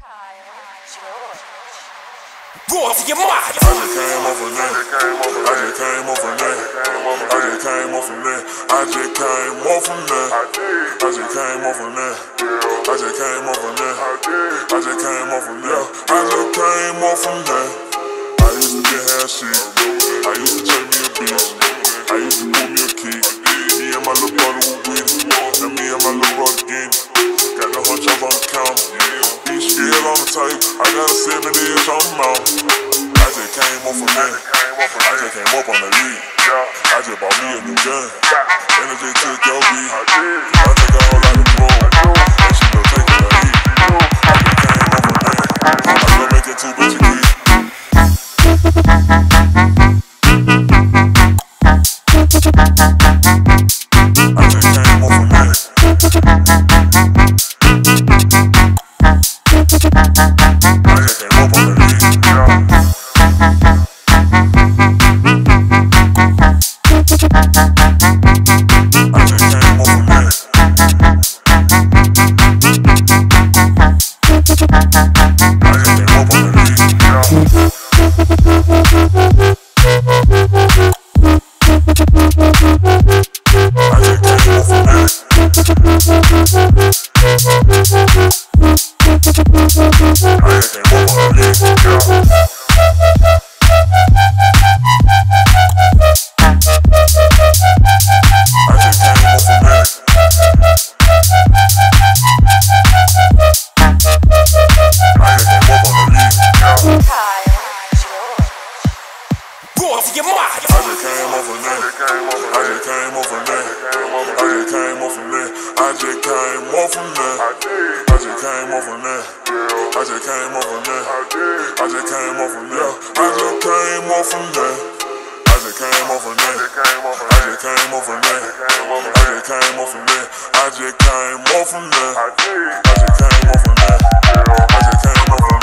Go off your mind. I just came off a name. I just came off a name. I just came off a name. I just came off a name. I just came off a name. I just came off a name. I just came off a name. I just came off a name. I used to get half shit. I used to take me a bitch. I used to pull me a kick. Me and my little brother were with it. And me and my little brother again. Got the hunch up on the counter. On the tape, I got a 7-inch on the mouth. I just came off a man. I just came up on the lead. I just bought me a new gun. And I just took your beat. I take a whole lot of room. And she don't take it to eat. I just came off a man. I don't make it too much to eat. I just came off a man. I just came off a name.